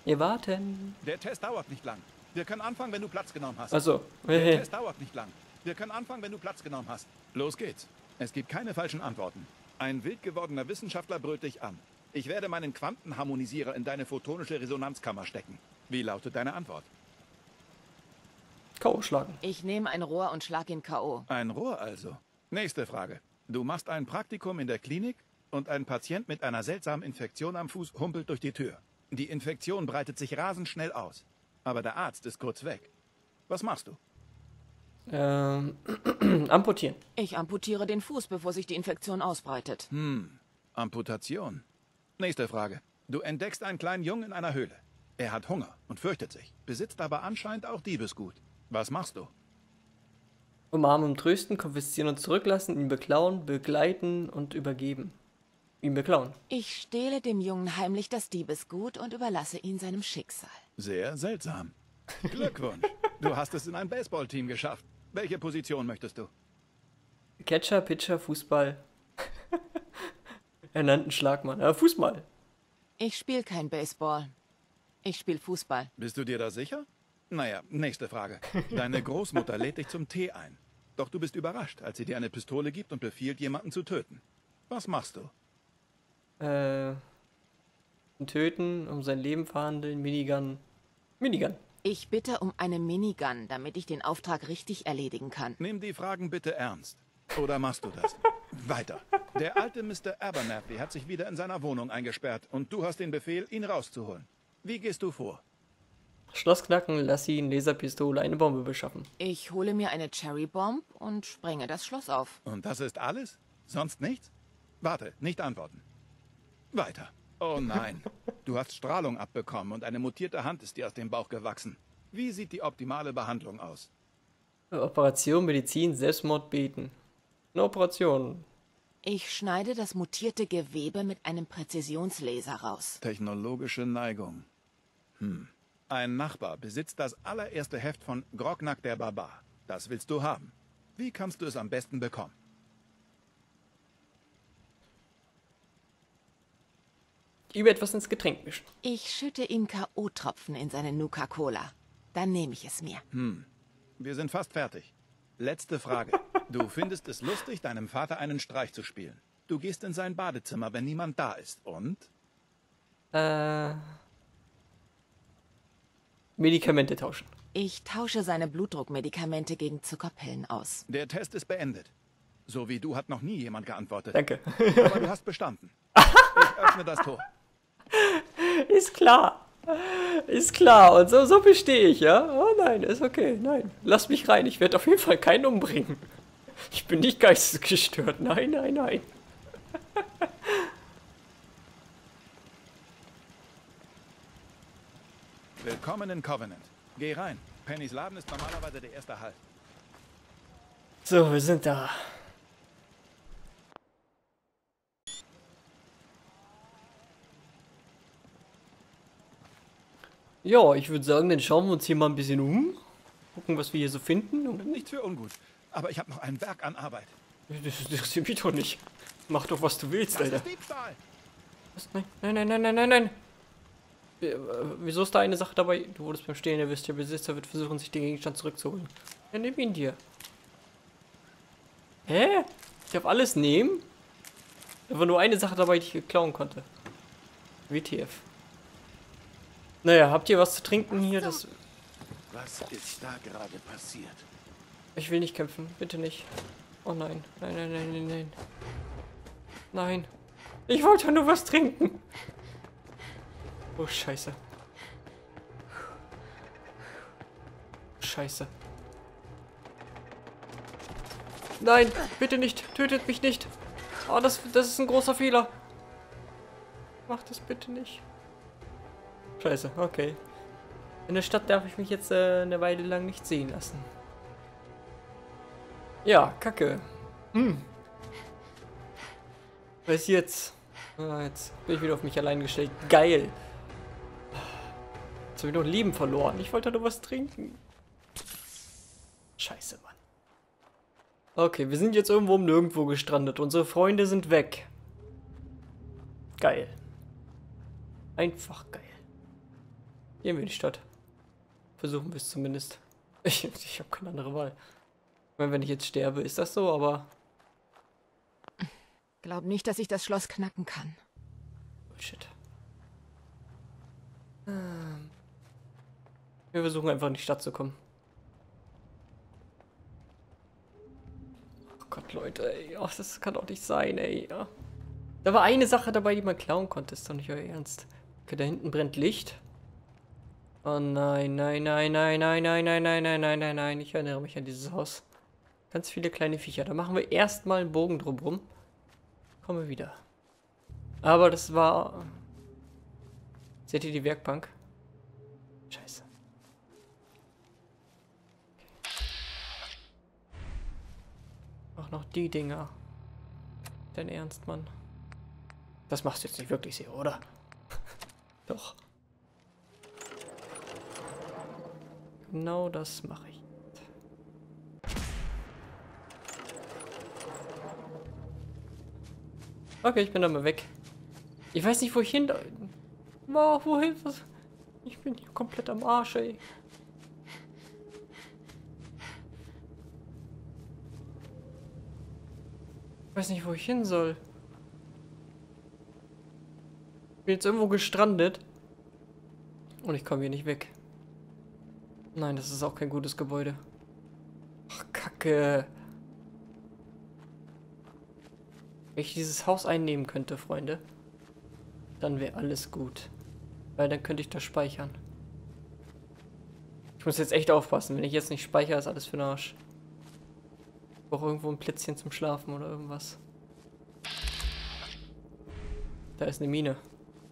Wir warten. Der Test dauert nicht lang. Wir können anfangen, wenn du Platz genommen hast. Achso. Der Test dauert nicht lang. Wir können anfangen, wenn du Platz genommen hast. Los geht's. Es gibt keine falschen Antworten. Ein wild gewordener Wissenschaftler brüllt dich an. Ich werde meinen Quantenharmonisierer in deine photonische Resonanzkammer stecken. Wie lautet deine Antwort? K.O. schlagen. Ich nehme ein Rohr und schlag ihn K.O. Ein Rohr also? Nächste Frage. Du machst ein Praktikum in der Klinik und ein Patient mit einer seltsamen Infektion am Fuß humpelt durch die Tür. Die Infektion breitet sich rasend schnell aus. Aber der Arzt ist kurz weg. Was machst du? Amputieren. Ich amputiere den Fuß, bevor sich die Infektion ausbreitet. Amputation. Nächste Frage. Du entdeckst einen kleinen Jungen in einer Höhle. Er hat Hunger und fürchtet sich, besitzt aber anscheinend auch Diebesgut. Was machst du? Umarmen und trösten, konfiszieren und zurücklassen, ihn beklauen, begleiten und übergeben. Ihn beklauen. Ich stehle dem Jungen heimlich das Diebesgut und überlasse ihn seinem Schicksal. Sehr seltsam. Glückwunsch. Du hast es in ein Baseballteam geschafft. Welche Position möchtest du? Catcher, Pitcher, Fußball. Ernannten Schlagmann. Fußball. Ich spiele kein Baseball. Ich spiele Fußball. Bist du dir da sicher? Naja, nächste Frage. Deine Großmutter lädt dich zum Tee ein. Doch du bist überrascht, als sie dir eine Pistole gibt und befiehlt, jemanden zu töten. Was machst du? Töten, um sein Leben verhandeln, Minigun. Minigun. Ich bitte um eine Minigun, damit ich den Auftrag richtig erledigen kann. Nimm die Fragen bitte ernst. Oder machst du das? Weiter. Der alte Mr. Abernathy hat sich wieder in seiner Wohnung eingesperrt und du hast den Befehl, ihn rauszuholen. Wie gehst du vor? Schloss knacken, lass ihn, Laserpistole, eine Bombe beschaffen. Ich hole mir eine Cherry-Bomb und sprenge das Schloss auf. Und das ist alles? Sonst nichts? Warte, nicht antworten. Weiter. Oh nein, du hast Strahlung abbekommen und eine mutierte Hand ist dir aus dem Bauch gewachsen. Wie sieht die optimale Behandlung aus? Operation, Medizin, Selbstmord, Beten. Eine Operation. Ich schneide das mutierte Gewebe mit einem Präzisionslaser raus. Technologische Neigung. Ein Nachbar besitzt das allererste Heft von Grognack der Barbar. Das willst du haben. Wie kannst du es am besten bekommen? Über etwas ins Getränk mischen. Ich schütte ihm K.O.-Tropfen in seine Nuka-Cola. Dann nehme ich es mir. Wir sind fast fertig. Letzte Frage. Du findest es lustig, deinem Vater einen Streich zu spielen. Du gehst in sein Badezimmer, wenn niemand da ist. Und? Medikamente tauschen. Ich tausche seine Blutdruckmedikamente gegen Zuckerpillen aus. Der Test ist beendet. So wie du hat noch nie jemand geantwortet. Danke. Aber du hast bestanden. Ich öffne das Tor. Ist klar. Ist klar. Und so bestehe ich, ja? Oh nein, ist okay. Nein. Lass mich rein. Ich werde auf jeden Fall keinen umbringen. Ich bin nicht geistesgestört. Nein, nein, nein. Willkommen in Covenant. Geh rein. Pennys Laden ist normalerweise der erste Halt. So, wir sind da. Ja, ich würde sagen, dann schauen wir uns hier mal ein bisschen um. Gucken, was wir hier so finden. Und nicht für ungut, aber ich habe noch ein Werk an Arbeit. Das interessiert mich doch nicht. Mach doch, was du willst, das Alter. Ist Diebstahl. Was? Nein, nein, nein, nein, nein, nein. Wieso ist da eine Sache dabei? Du wurdest beim Stehen erwischt. Der Besitzer wird versuchen, sich den Gegenstand zurückzuholen. Dann nimm ihn dir. Hä? Ich darf alles nehmen? Da war nur eine Sache dabei, die ich klauen konnte. WTF. Naja, habt ihr was zu trinken hier? Das was ist da gerade passiert? Ich will nicht kämpfen, bitte nicht. Oh nein, nein, nein, nein, nein, nein. Nein. Ich wollte nur was trinken. Oh, scheiße. Scheiße. Nein, bitte nicht. Tötet mich nicht. Oh, das ist ein großer Fehler. Macht das bitte nicht. Scheiße, okay. In der Stadt darf ich mich jetzt eine Weile lang nicht sehen lassen. Ja, kacke. Hm. Was jetzt? Ah, jetzt bin ich wieder auf mich allein gestellt. Geil. Jetzt habe ich noch ein Leben verloren. Ich wollte nur was trinken. Scheiße, Mann. Okay, wir sind jetzt irgendwo um nirgendwo gestrandet. Unsere Freunde sind weg. Geil. Einfach geil. Gehen wir in die Stadt. Versuchen wir es zumindest. Ich habe keine andere Wahl. Ich meine, wenn ich jetzt sterbe, ist das so, aber... Glaub nicht, dass ich das Schloss knacken kann. Bullshit. Wir versuchen einfach in die Stadt zu kommen. Oh Gott, Leute, ey. Oh, das kann doch nicht sein, ey. Ja. Da war eine Sache dabei, die man klauen konnte. Ist doch nicht euer Ernst. Okay, da hinten brennt Licht. Oh nein, nein, nein, nein, nein, nein, nein, nein, nein, nein, nein, nein. Ich erinnere mich an dieses Haus. Ganz viele kleine Viecher. Da machen wir erstmal einen Bogen drumherum. Komme wieder. Aber das war... Seht ihr die Werkbank? Scheiße. Auch noch die Dinger. Dein Ernst, Mann. Das machst du jetzt nicht wirklich, Seo, oder? Doch. Genau das mache ich. Okay, ich bin da mal weg. Ich weiß nicht, wo ich hin... Wow, wohin? Was? Ich bin hier komplett am Arsch, ey. Ich weiß nicht, wo ich hin soll. Ich bin jetzt irgendwo gestrandet. Und ich komme hier nicht weg. Nein, das ist auch kein gutes Gebäude. Ach, Kacke. Wenn ich dieses Haus einnehmen könnte, Freunde, dann wäre alles gut. Weil dann könnte ich das speichern. Ich muss jetzt echt aufpassen. Wenn ich jetzt nicht speichere, ist alles für den Arsch. Ich brauche irgendwo ein Plätzchen zum Schlafen oder irgendwas. Da ist eine Mine.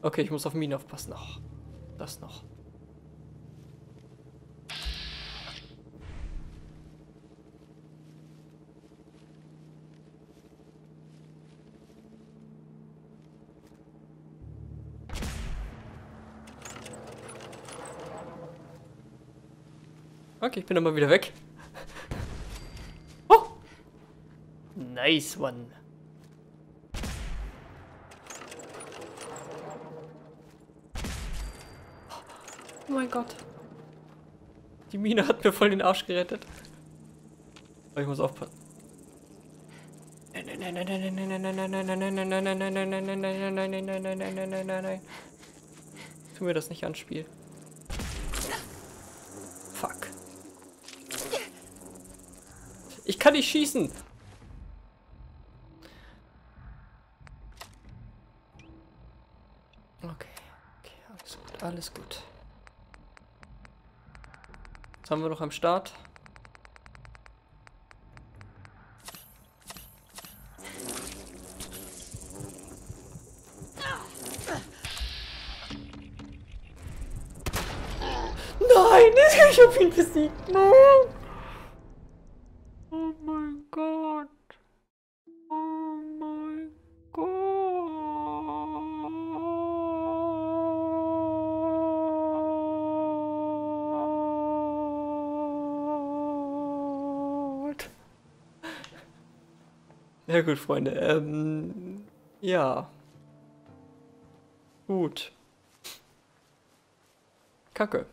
Okay, ich muss auf Minen aufpassen. Ach, das noch. Okay, ich bin immer wieder weg. Oh! Nice one. Oh mein Gott. Die Mine hat mir voll den Arsch gerettet. Aber ich muss aufpassen. Nein. Tu mir das nicht an, Spiel. Fuck. Ich kann nicht schießen. Okay, alles gut, alles gut. Was haben wir noch am Start? Nein, ich hab ihn besiegt. Nein. Ja gut, Freunde, ja. Gut. Kacke.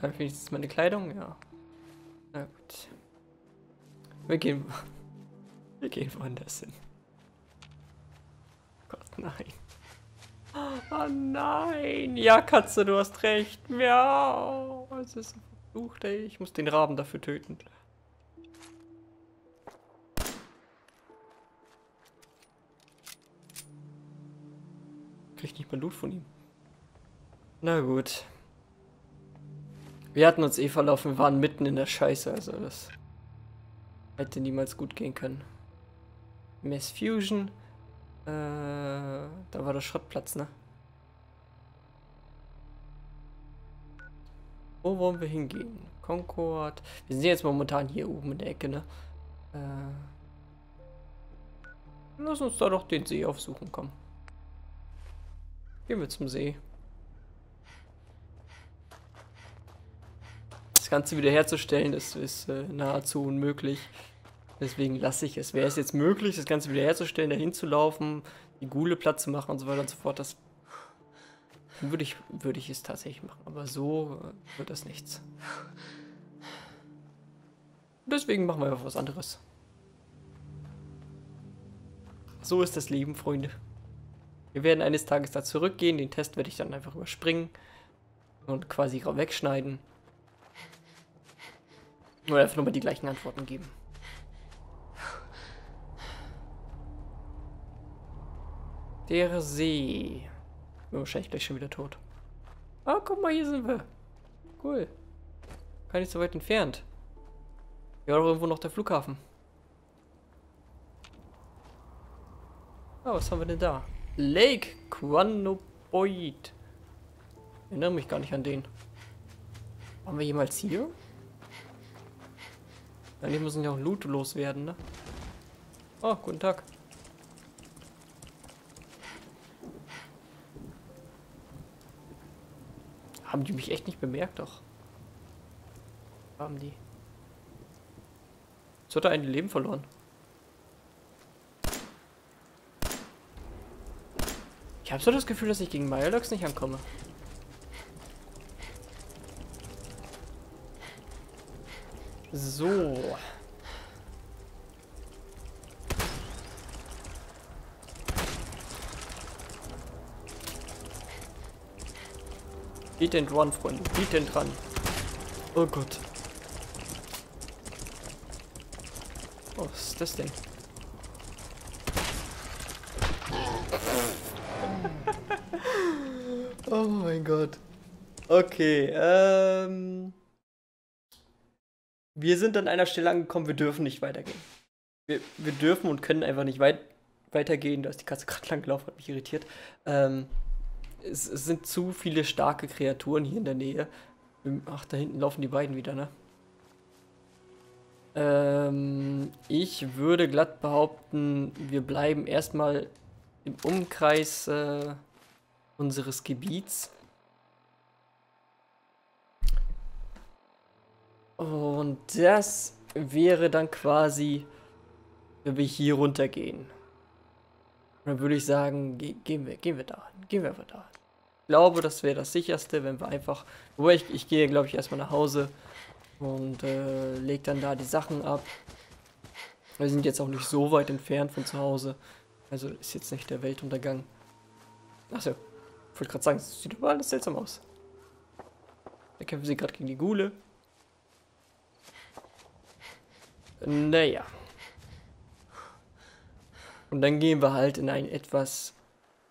Habe ich wenigstens meine Kleidung? Ja. Na gut. Wir gehen woanders hin. Gott, nein. Oh nein! Ja, Katze, du hast recht. Ja, es ist ein Versuch, ey. Ich muss den Raben dafür töten. Krieg nicht mal Loot von ihm. Na gut. Wir hatten uns eh verlaufen, wir waren mitten in der Scheiße, also das hätte niemals gut gehen können. Mass Fusion. Da war der Schrottplatz, ne? Wo wollen wir hingehen? Concord. Wir sind jetzt momentan hier oben in der Ecke, ne? Lass uns da doch den See aufsuchen, komm. Gehen wir zum See. Das Ganze wiederherzustellen ist nahezu unmöglich. Deswegen lasse ich es. Wäre es jetzt möglich, das Ganze wiederherzustellen, dahin zu laufen, die Gule platt zu machen und so weiter und so fort, das würde ich es tatsächlich machen. Aber so wird das nichts. Deswegen machen wir einfach was anderes. So ist das Leben, Freunde. Wir werden eines Tages da zurückgehen. Den Test werde ich dann einfach überspringen und quasi wegschneiden. Oder einfach nochmal die gleichen Antworten geben. Der See. Bin wahrscheinlich gleich schon wieder tot. Ah, guck mal, hier sind wir. Cool. Gar nicht so weit entfernt. Ja, doch irgendwo noch der Flughafen. Ah, was haben wir denn da? Lake Quanoboid. Ich erinnere mich gar nicht an den. Waren wir jemals hier? Eigentlich müssen ja auch Loot loswerden, ne? Oh, guten Tag. Haben die mich echt nicht bemerkt, doch. Haben die. Jetzt hat er ein Leben verloren. Ich habe so das Gefühl, dass ich gegen Myelocks nicht ankomme. So. Beat and run, Freunde. Beat and run. Oh Gott. Oh, was ist das denn? Oh mein Gott. Okay, wir sind an einer Stelle angekommen, wir dürfen nicht weitergehen. Wir dürfen und können einfach nicht weitergehen. Da ist die Katze gerade lang gelaufen, hat mich irritiert. Es sind zu viele starke Kreaturen hier in der Nähe. Ach, da hinten laufen die beiden wieder, ne? Ich würde glatt behaupten, wir bleiben erstmal im Umkreis unseres Gebiets. Und das wäre dann quasi, wenn wir hier runtergehen. Dann würde ich sagen, gehen wir da hin. Gehen wir einfach da hin. Ich glaube, das wäre das sicherste, wenn wir einfach... Wobei, ich gehe, glaube ich, erstmal nach Hause und lege dann da die Sachen ab. Wir sind jetzt auch nicht so weit entfernt von zu Hause. Also ist jetzt nicht der Weltuntergang. Achso, ich wollte gerade sagen, es sieht aber alles seltsam aus. Da kämpfen sie gerade gegen die Ghule. Naja. Und dann gehen wir halt in ein etwas,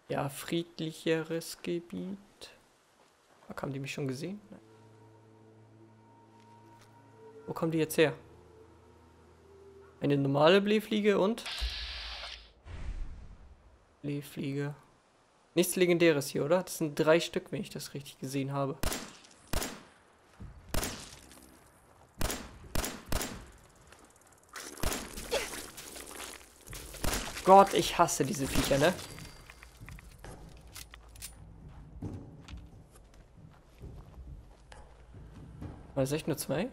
ja, friedlicheres Gebiet. Haben die mich schon gesehen? Nein. Wo kommen die jetzt her? Eine normale Blähfliege und... Blähfliege. Nichts Legendäres hier, oder? Das sind 3 Stück, wenn ich das richtig gesehen habe. Gott, ich hasse diese Viecher, ne? War das echt nur 2?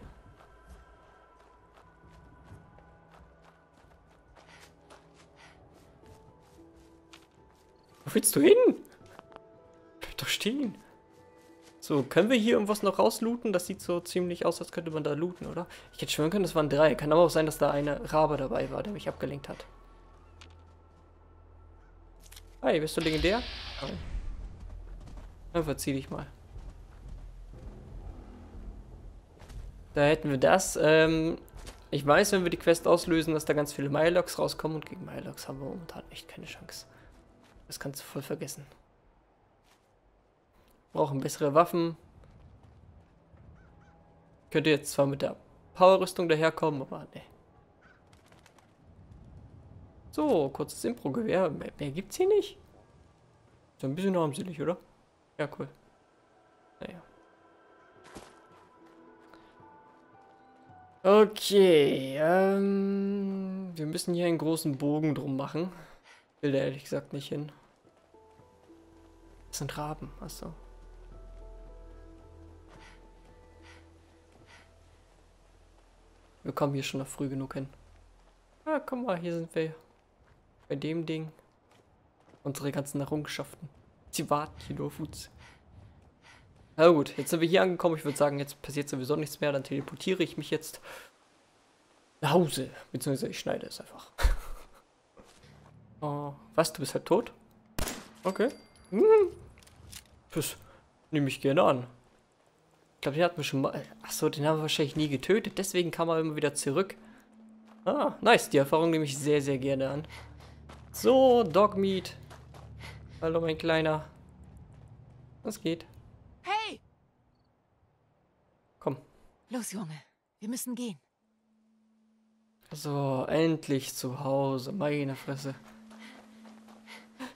Wo willst du hin? Bleib doch stehen. So, können wir hier irgendwas noch rauslooten? Das sieht so ziemlich aus, als könnte man da looten, oder? Ich hätte schwören können, das waren 3. Kann aber auch sein, dass da eine Rabe dabei war, der mich abgelenkt hat. Hi, bist du legendär? Nein. Dann verzieh dich mal. Da hätten wir das. Ich weiß, wenn wir die Quest auslösen, dass da ganz viele Myelocks rauskommen. Und gegen Myelocks haben wir momentan echt keine Chance. Das kannst du voll vergessen. Brauchen bessere Waffen. Könnte jetzt zwar mit der Power-Rüstung daherkommen, aber ne. So, kurzes Impro-Gewehr. Mehr gibt's hier nicht? So ein bisschen armselig, oder? Ja, cool. Naja. Okay, wir müssen hier einen großen Bogen drum machen. Will da ehrlich gesagt nicht hin. Das sind Raben, achso. Wir kommen hier schon noch früh genug hin. Ah, guck mal, hier sind wir. Bei dem Ding. Unsere ganzen Errungenschaften. Sie warten hier nur auf uns. Na gut, jetzt sind wir hier angekommen. Ich würde sagen, jetzt passiert sowieso nichts mehr. Dann teleportiere ich mich jetzt nach Hause. Beziehungsweise ich schneide es einfach. Oh, was? Du bist halt tot? Okay. Das nehme ich gerne an. Ich glaube, den hatten wir schon mal... Achso, den haben wir wahrscheinlich nie getötet. Deswegen kam er immer wieder zurück. Ah, nice. Die Erfahrung nehme ich sehr, sehr gerne an. So, Dogmeat. Hallo, mein Kleiner. Was geht? Hey! Komm. Los, Junge. Wir müssen gehen. So, endlich zu Hause. Meine Fresse.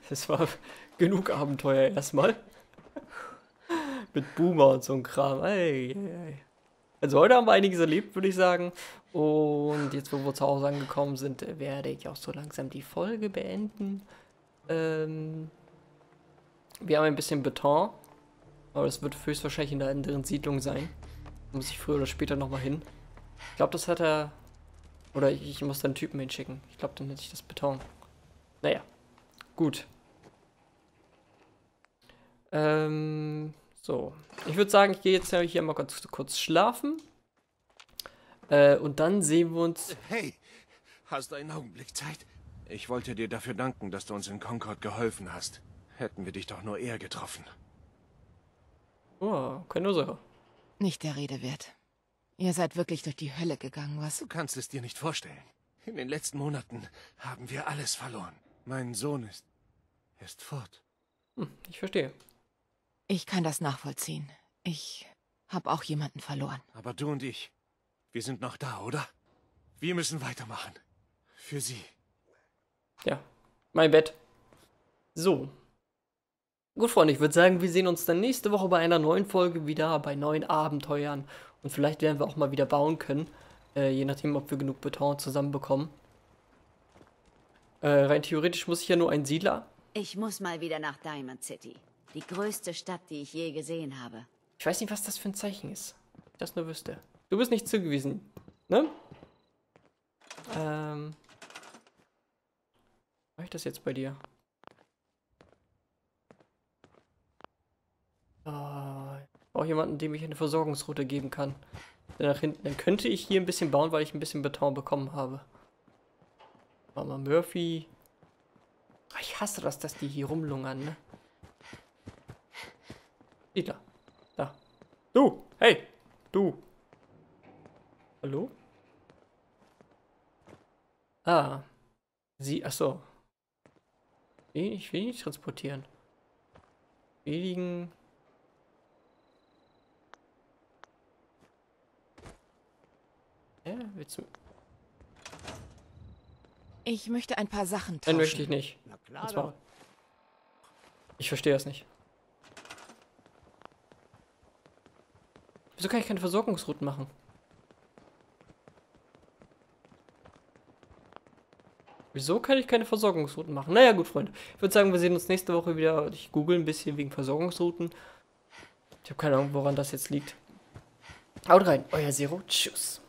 Das war genug Abenteuer erstmal. Mit Boomer und so ein Kram. Ey, ey, ey. Also heute haben wir einiges erlebt, würde ich sagen. Und jetzt, wo wir zu Hause angekommen sind, werde ich auch so langsam die Folge beenden. Wir haben ein bisschen Beton. Aber das wird höchstwahrscheinlich in der anderen Siedlung sein. Da muss ich früher oder später nochmal hin. Ich glaube, das hat er... Oder ich muss da einen Typen hinschicken. Ich glaube, dann hätte ich das Beton. Naja. Gut. So. Ich würde sagen, ich gehe jetzt hier mal ganz kurz schlafen. Und dann sehen wir uns... Hey! Hast du einen Augenblick Zeit? Ich wollte dir dafür danken, dass du uns in Concord geholfen hast. Hätten wir dich doch nur eher getroffen. Oh, keine Ursache. Nicht der Rede wert. Ihr seid wirklich durch die Hölle gegangen, was? Du kannst es dir nicht vorstellen. In den letzten Monaten haben wir alles verloren. Mein Sohn ist fort. Ich verstehe. Ich kann das nachvollziehen. Ich habe auch jemanden verloren. Aber du und ich, wir sind noch da, oder? Wir müssen weitermachen. Für sie. Ja, mein Bett. So. Gut, Freunde, ich würde sagen, wir sehen uns dann nächste Woche bei einer neuen Folge wieder, bei neuen Abenteuern. Und vielleicht werden wir auch mal wieder bauen können. Je nachdem, ob wir genug Beton zusammenbekommen. Rein theoretisch muss ich ja nur einen Siedler. Ich muss mal wieder nach Diamond City. Die größte Stadt, die ich je gesehen habe. Ich weiß nicht, was das für ein Zeichen ist. Wenn ich das nur wüsste. Du bist nicht zugewiesen, ne? Mach ich das jetzt bei dir? Ich brauche jemanden, dem ich eine Versorgungsroute geben kann. Dann nach hinten. Dann könnte ich hier ein bisschen bauen, weil ich ein bisschen Beton bekommen habe. Mama Murphy. Ich hasse das, dass die hier rumlungern, ne? Siedler. Da. Du! Hey! Du! Hallo? Ah. Sie. Achso. Ich will nicht transportieren. Wenigen. Ja, willst du... Ich möchte ein paar Sachen tauschen. Nein, möchte ich nicht. Na klar, und zwar, ich verstehe das nicht. Wieso kann ich keine Versorgungsrouten machen? Wieso kann ich keine Versorgungsrouten machen? Naja, gut, Freunde. Ich würde sagen, wir sehen uns nächste Woche wieder. Ich google ein bisschen wegen Versorgungsrouten. Ich habe keine Ahnung, woran das jetzt liegt. Haut rein, euer Zero. Tschüss.